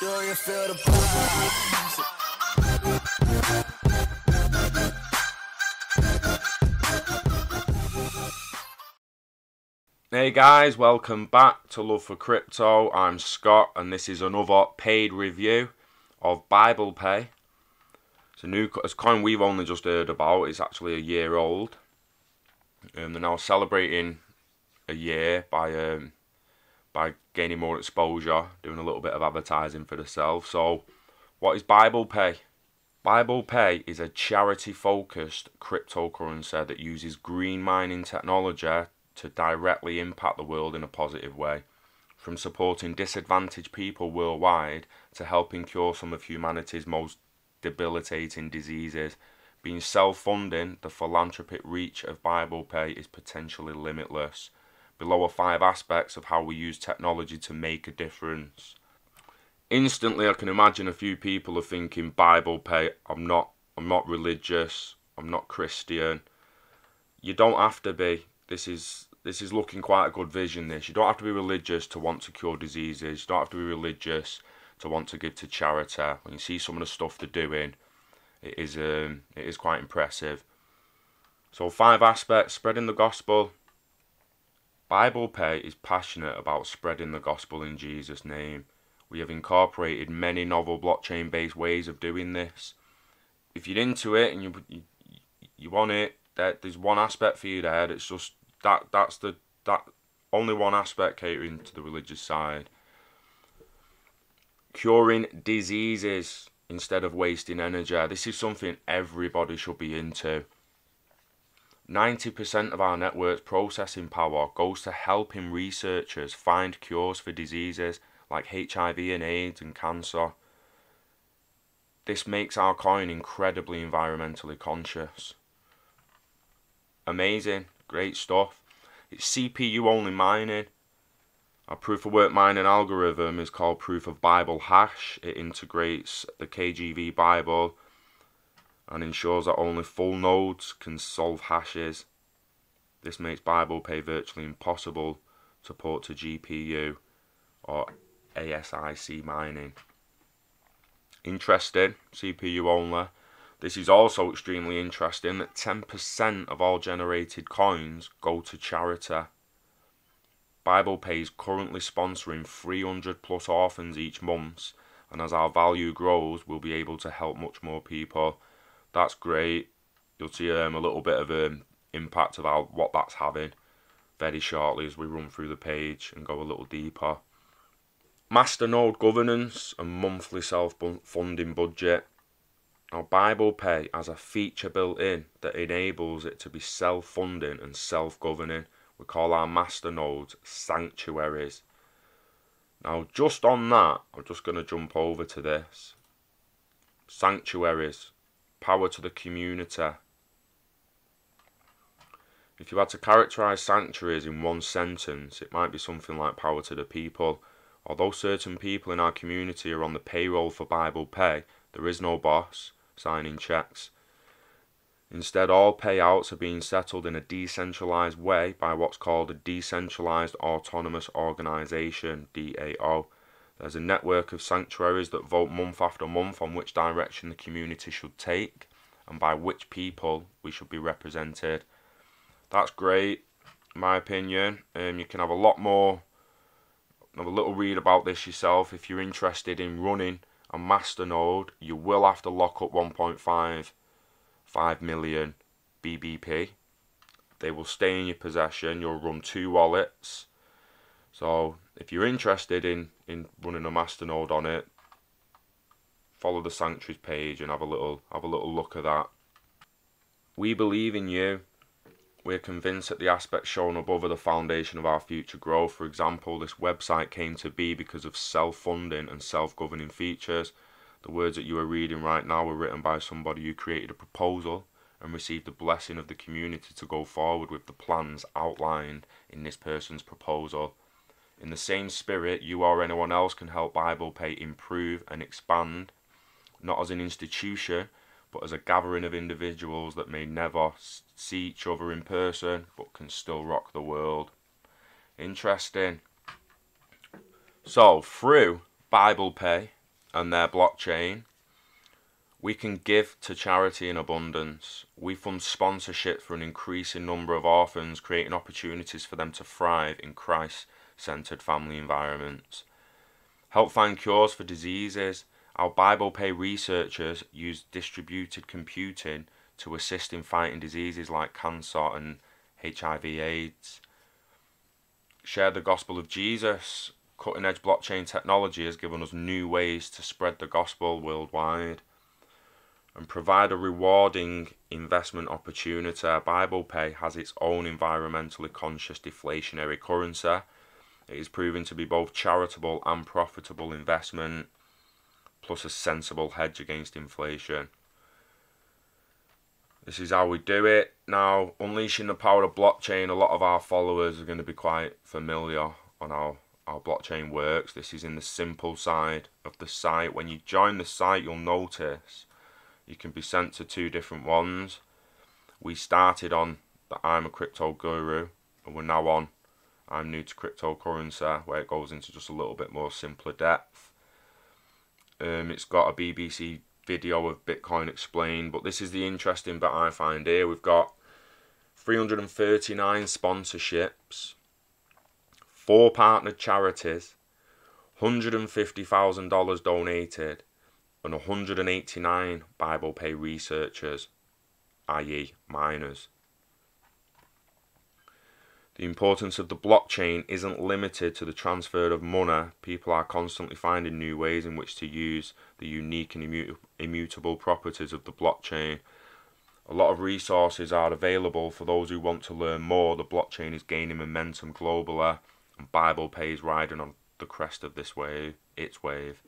Do you feel the vibes? Hey guys, welcome back to Love for Crypto. I'm Scott and this is another paid review of BiblePay. It's a new coin we've only just heard about. It's actually a year old. They're now celebrating a year by gaining more exposure, doing a little bit of advertising for themselves. So, what is BiblePay? BiblePay is a charity-focused cryptocurrency that uses green mining technology to directly impact the world in a positive way, from supporting disadvantaged people worldwide to helping cure some of humanity's most debilitating diseases. Being self-funding, the philanthropic reach of BiblePay is potentially limitless. Below are 5 aspects of how we use technology to make a difference. Instantly, I can imagine a few people are thinking, BiblePay, I'm not religious, I'm not Christian. You don't have to be. This is looking quite a good vision, this. You don't have to be religious to want to cure diseases. You don't have to be religious to want to give to charity. When you see some of the stuff they're doing, it is quite impressive. So 5 aspects: spreading the gospel. BiblePay is passionate about spreading the gospel in Jesus' name. We have incorporated many novel blockchain-based ways of doing this. If you're into it and you want it, there's one aspect for you there. It's just that's only one aspect catering to the religious side. Curing diseases instead of wasting energy. This is something everybody should be into. 90% of our network's processing power goes to helping researchers find cures for diseases like HIV and AIDS and cancer. This makes our coin incredibly environmentally conscious. Amazing, great stuff. It's CPU only mining. Our proof of work mining algorithm is called Proof of Bible Hash. It integrates the KJV Bible and ensures that only full nodes can solve hashes. This makes BiblePay virtually impossible to port to GPU or ASIC mining. Interesting, CPU only. This is also extremely interesting that 10% of all generated coins go to charity. BiblePay is currently sponsoring 300+ orphans each month, and as our value grows, we'll be able to help much more people. That's great. You'll see a little bit of impact about what that's having very shortly as we run through the page and go a little deeper. Masternode governance and monthly self-funding budget. Now BiblePay has a feature built in that enables it to be self-funding and self-governing. We call our masternodes sanctuaries. Now just on that, I'm just going to jump over to this. Sanctuaries. Power to the community. If you had to characterize sanctuaries in one sentence, it might be something like power to the people. Although certain people in our community are on the payroll for BiblePay, there is no boss signing checks. Instead, all payouts are being settled in a decentralized way by what's called a Decentralized Autonomous Organization, DAO. There's a network of sanctuaries that vote month after month on which direction the community should take and by which people we should be represented. That's great, in my opinion. You can have a lot more, have a little read about this yourself. If you're interested in running a masternode, you will have to lock up 1.5 million BBP. They will stay in your possession. You'll run 2 wallets. So if you're interested in running a masternode on it, follow the sanctuaries page and have a little look at that. We believe in you. We're convinced that the aspects shown above are the foundation of our future growth. For example, this website came to be because of self-funding and self-governing features. The words that you are reading right now were written by somebody who created a proposal and received the blessing of the community to go forward with the plans outlined in this person's proposal. In the same spirit, you or anyone else can help BiblePay improve and expand, not as an institution, but as a gathering of individuals that may never see each other in person, but can still rock the world. Interesting. So, through BiblePay, and their blockchain. We can give to charity in abundance. We fund sponsorship for an increasing number of orphans, creating opportunities for them to thrive in Christ-centered family environments. Help find cures for diseases. Our BiblePay researchers use distributed computing to assist in fighting diseases like cancer and HIV/AIDS. Share the gospel of Jesus. Cutting-edge blockchain technology has given us new ways to spread the gospel worldwide. And provide a rewarding investment opportunity. BiblePay has its own environmentally conscious deflationary currency. It is proven to be both charitable and profitable investment, plus a sensible hedge against inflation. This is how we do it. Now, unleashing the power of blockchain, a lot of our followers are going to be quite familiar on how blockchain works. This is in the simple side of the site. When you join the site, you'll notice you can be sent to two different ones. We started on the I'm a Crypto Guru, and we're now on I'm New to Cryptocurrency, where it goes into just a little bit more simpler depth. It's got a BBC video of Bitcoin explained, but this is the interesting bit I find here. We've got 339 sponsorships, 4 partnered charities, $150,000 donated, and 189 BiblePay researchers, i.e. miners. The importance of the blockchain isn't limited to the transfer of money. People are constantly finding new ways in which to use the unique and immutable properties of the blockchain. A lot of resources are available for those who want to learn more. The blockchain is gaining momentum globally, and BiblePay is riding on the crest of this wave, its wave.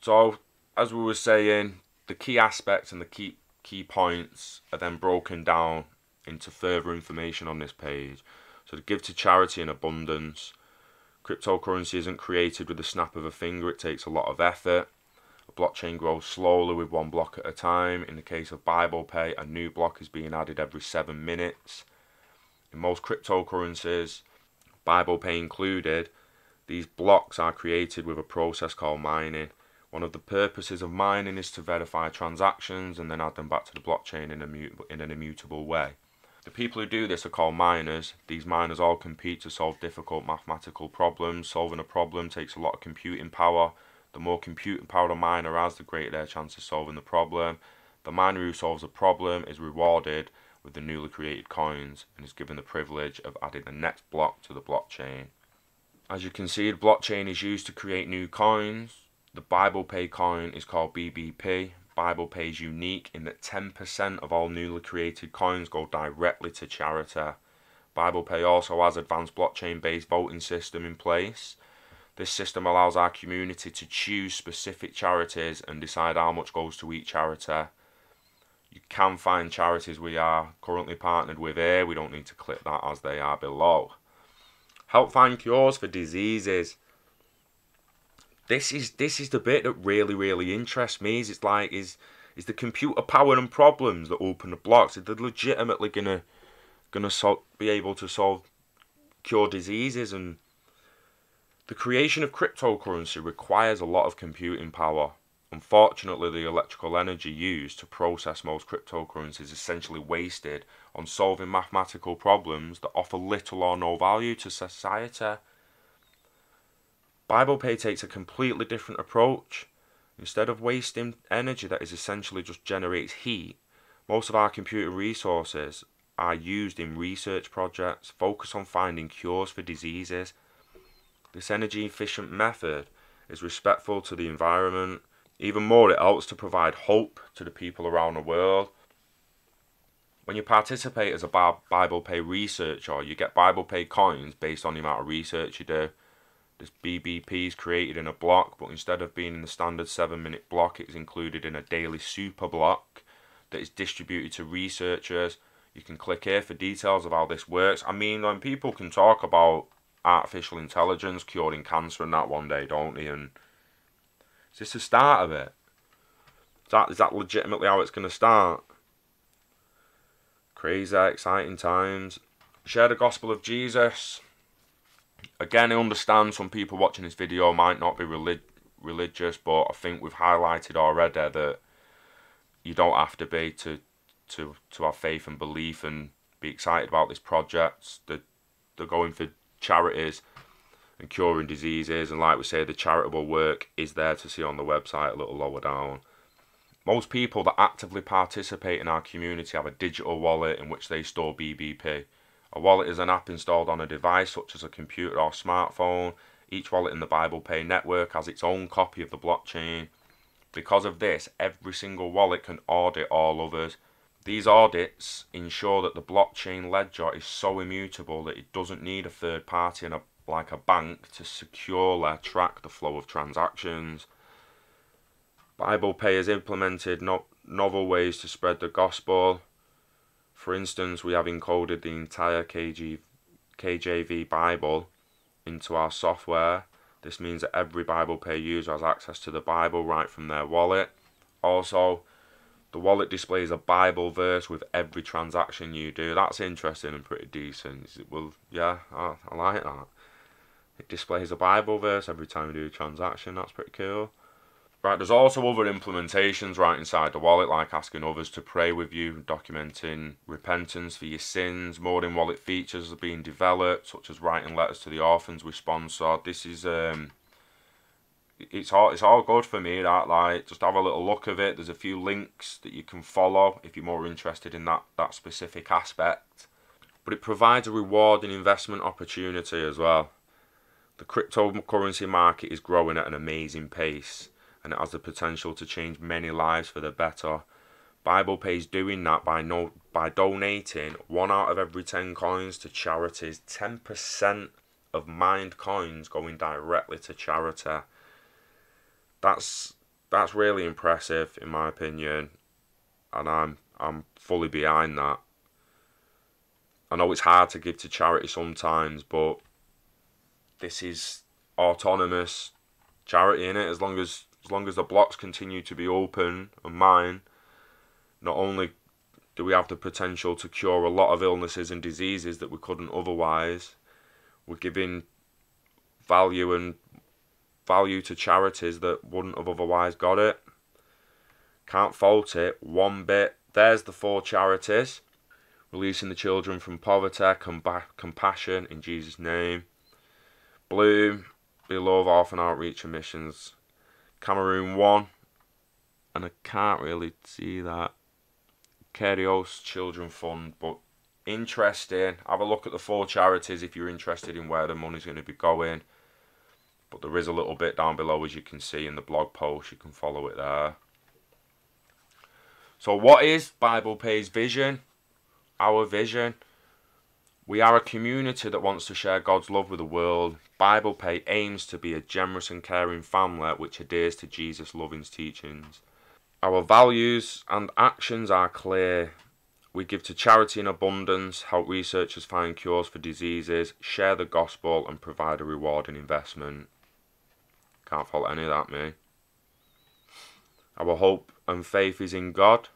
So, as we were saying, the key aspects and the key points are then broken down into further information on this page. So to give to charity in abundance, cryptocurrency isn't created with the snap of a finger, it takes a lot of effort. A blockchain grows slowly with one block at a time. In the case of BiblePay, a new block is being added every 7 minutes. In most cryptocurrencies, BiblePay included, these blocks are created with a process called mining. One of the purposes of mining is to verify transactions and then add them back to the blockchain in an immutable way. The people who do this are called miners. These miners all compete to solve difficult mathematical problems. Solving a problem takes a lot of computing power. The more computing power a miner has, the greater their chance of solving the problem. The miner who solves a problem is rewarded with the newly created coins and is given the privilege of adding the next block to the blockchain. As you can see, the blockchain is used to create new coins. The BiblePay coin is called BBP. BiblePay is unique in that 10% of all newly created coins go directly to charity. BiblePay also has advanced blockchain-based voting system in place. This system allows our community to choose specific charities and decide how much goes to each charity. You can find charities we are currently partnered with here. We don't need to click that as they are below. Help find cures for diseases. This is the bit that really interests me. It's like is the computer power and problems that open the blocks. They're legitimately gonna be able to cure diseases, and the creation of cryptocurrency requires a lot of computing power. Unfortunately, the electrical energy used to process most cryptocurrencies is essentially wasted on solving mathematical problems that offer little or no value to society. BiblePay takes a completely different approach. Instead of wasting energy that is essentially just generates heat, most of our computer resources are used in research projects focused on finding cures for diseases. This energy-efficient method is respectful to the environment. Even more, it helps to provide hope to the people around the world. When you participate as a BiblePay researcher, you get BiblePay coins based on the amount of research you do. This BBP is created in a block, but instead of being in the standard 7-minute block, it's included in a daily super block that is distributed to researchers. You can click here for details of how this works. I mean, when people can talk about artificial intelligence curing cancer and that one day, don't they? And is this the start of it? Is that legitimately how it's going to start? Crazy, exciting times. Share the gospel of Jesus. Again, I understand some people watching this video might not be religious, but I think we've highlighted already that you don't have to be to have faith and belief and be excited about this project. They're going for charities and curing diseases, and like we say, the charitable work is there to see on the website a little lower down. Most people that actively participate in our community have a digital wallet in which they store BBP. A wallet is an app installed on a device such as a computer or smartphone. Each wallet in the BiblePay network has its own copy of the blockchain. Because of this, every single wallet can audit all others. These audits ensure that the blockchain ledger is so immutable that it doesn't need a third party and like a bank to securely track the flow of transactions. BiblePay has implemented novel ways to spread the gospel. For instance, we have encoded the entire KJV Bible into our software. This means that every BiblePay user has access to the Bible right from their wallet. Also, the wallet displays a Bible verse with every transaction you do. That's interesting and pretty decent. Well, yeah, I like that. It displays a Bible verse every time you do a transaction. That's pretty cool. Right, there's also other implementations right inside the wallet, like asking others to pray with you, documenting repentance for your sins. More in-wallet features are being developed, such as writing letters to the orphans we sponsored. This is, it's all good for me, that, like, just have a little look of it. There's a few links that you can follow if you're more interested in that specific aspect. But it provides a reward and investment opportunity as well. The cryptocurrency market is growing at an amazing pace, and it has the potential to change many lives for the better. BiblePay is doing that by donating 1 out of every 10 coins to charities. 10% of mined coins going directly to charity. That's really impressive in my opinion, and I'm fully behind that. I know it's hard to give to charity sometimes, but this is autonomous charity, innit? As long as the blocks continue to be open and mine, not only do we have the potential to cure a lot of illnesses and diseases that we couldn't otherwise, we're giving value to charities that wouldn't have otherwise got it. Can't fault it one bit. There's the 4 charities: Releasing the Children from Poverty, Compassion in Jesus' Name, Bloom, We Love Orphan Outreach and Missions, Cameroon 1, and I can't really see that, Kerios Children Fund. But interesting, have a look at the 4 charities if you're interested in where the money's going to be going. But there is a little bit down below, as you can see in the blog post, you can follow it there. So what is BiblePay's vision? Our vision? We are a community that wants to share God's love with the world. BiblePay aims to be a generous and caring family which adheres to Jesus' loving teachings. Our values and actions are clear. We give to charity in abundance, help researchers find cures for diseases, share the gospel, and provide a rewarding investment. Can't fault any of that, me. Our hope and faith is in God.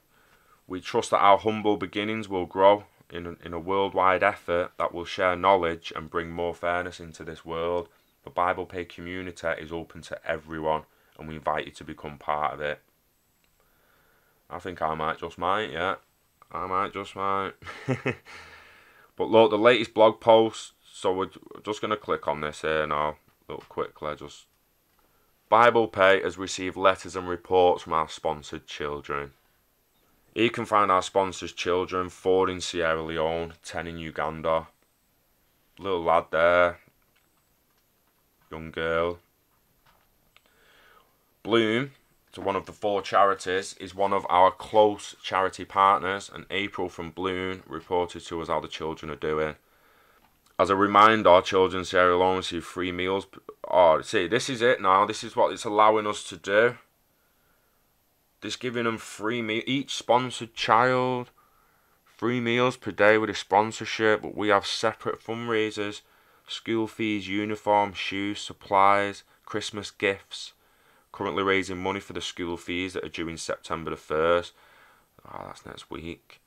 We trust that our humble beginnings will grow in a worldwide effort that will share knowledge and bring more fairness into this world. The BiblePay community is open to everyone, and we invite you to become part of it. I think I might just might, yeah. I might just might. But look, the latest blog post, so we're just going to click on this here now, a little quickly. Just BiblePay has received letters and reports from our sponsored children. You can find our sponsors' children, 4 in Sierra Leone, 10 in Uganda. Little lad there, young girl. Bloom, to one of the 4 charities, is one of our close charity partners, and April from Bloom reported to us how the children are doing. As a reminder, our children in Sierra Leone receive free meals. Oh, see, this is it now. This is what it's allowing us to do. Just giving them free meals, each sponsored child, free meals per day with a sponsorship. But we have separate fundraisers: school fees, uniform, shoes, supplies, Christmas gifts. Currently raising money for the school fees that are due in September the 1st. Oh, that's next week.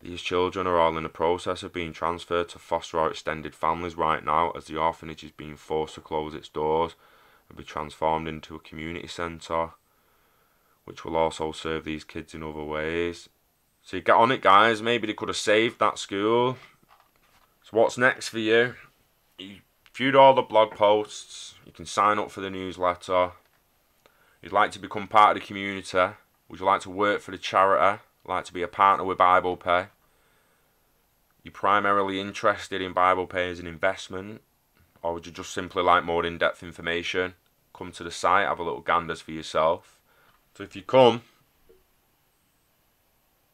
These children are all in the process of being transferred to foster or extended families right now, as the orphanage is being forced to close its doors and be transformed into a community centre, which will also serve these kids in other ways. So you get on it, guys. Maybe they could have saved that school. So what's next for you? You viewed all the blog posts. You can sign up for the newsletter. You'd like to become part of the community. Would you like to work for the charity? Like to be a partner with BiblePay? You're primarily interested in BiblePay as an investment, or would you just simply like more in-depth information? Come to the site, have a little ganders for yourself. So if you come,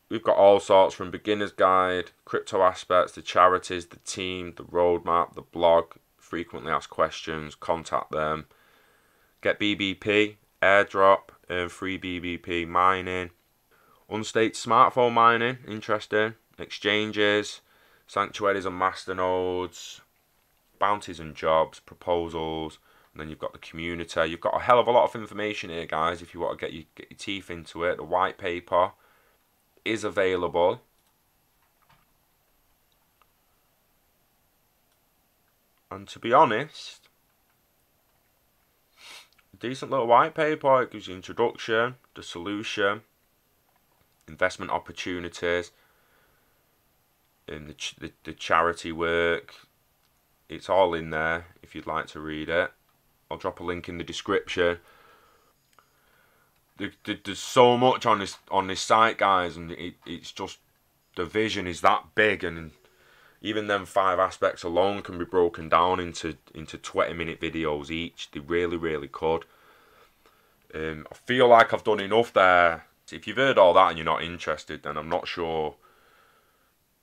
we've got all sorts, from beginner's guide, crypto aspects, the charities, the team, the roadmap, the blog, frequently asked questions, contact them, get BBP, airdrop, earn free BBP mining, unstaked smartphone mining, interesting, exchanges, sanctuaries and masternodes, bounties and jobs, proposals, and then you've got the community. You've got a hell of a lot of information here, guys, if you want to get your teeth into it. The white paper is available. And to be honest, a decent little white paper. It gives you introduction, the solution, investment opportunities, in the charity work. It's all in there if you'd like to read it. I'll drop a link in the description. There's so much on this site, guys, and it's just, the vision is that big, and even them 5 aspects alone can be broken down into 20-minute videos each. They really could. I feel like I've done enough there. If you've heard all that and you're not interested, then I'm not sure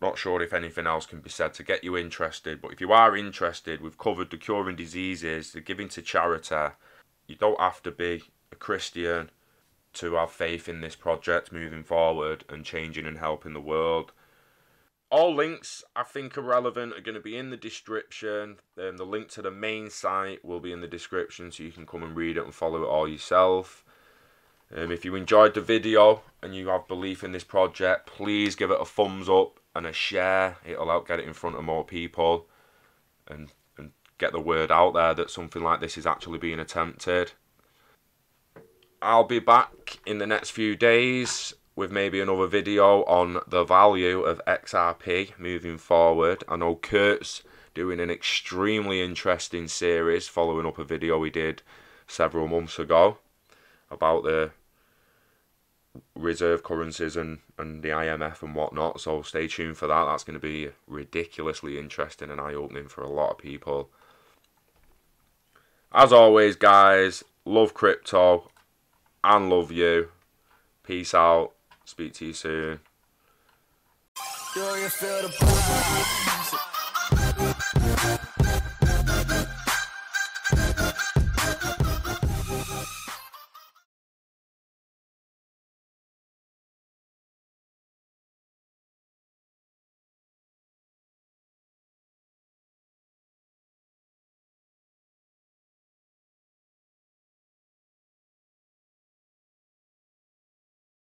if anything else can be said to get you interested. But if you are interested, we've covered the curing diseases, the giving to charity. You don't have to be a Christian to have faith in this project moving forward and changing and helping the world. All links I think are relevant are going to be in the description. The link to the main site will be in the description, so you can come and read it and follow it all yourself. If you enjoyed the video and you have belief in this project, please give it a thumbs up and a share. It'll help get it in front of more people and get the word out there that something like this is actually being attempted. I'll be back in the next few days with maybe another video on the value of XRP moving forward. I know Kurt's doing an extremely interesting series following up a video we did several months ago about the reserve currencies and the IMF and whatnot, so stay tuned for that. That's going to be ridiculously interesting and eye-opening for a lot of people. As always, guys, love crypto and love you. Peace out. Speak to you soon. Do you feel the